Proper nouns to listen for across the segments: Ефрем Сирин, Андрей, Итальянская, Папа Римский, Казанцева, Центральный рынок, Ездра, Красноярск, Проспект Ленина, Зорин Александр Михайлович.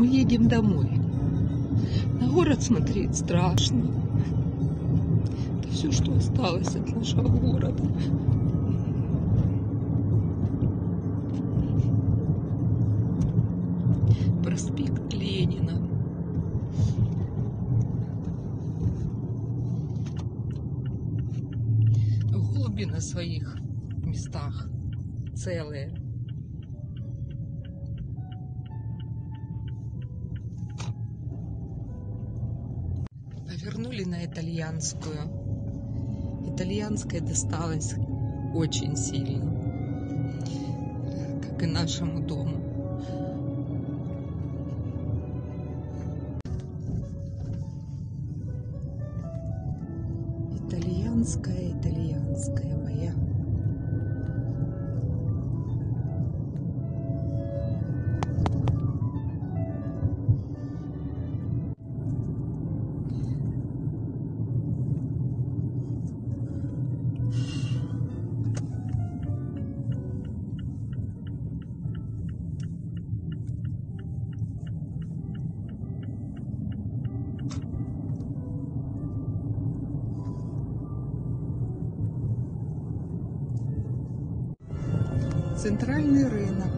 мы едем домой. На город смотреть страшно. Это все, что осталось от нашего города. Проспект Ленина. Голуби на своих местах целые. Повернули на Итальянскую. Итальянская досталась очень сильно, как и нашему дому. Итальянская, итальянская моя. Центральный рынок.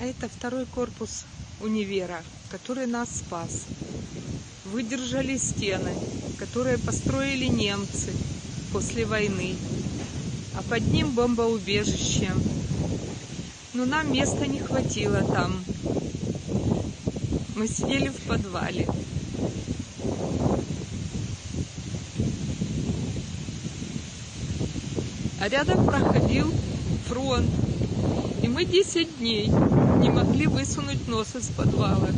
А это второй корпус универа, который нас спас. Выдержали стены, которые построили немцы после войны, а под ним бомбоубежище. Но нам места не хватило там. Мы сидели в подвале. А рядом проходил фронт, и мы 10 дней не могли высунуть нос из подвала.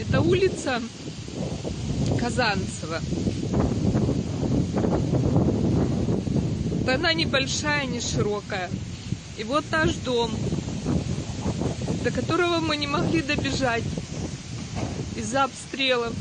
Это улица Казанцева. Вот она небольшая, не широкая. И вот наш дом, до которого мы не могли добежать из-за обстрелов.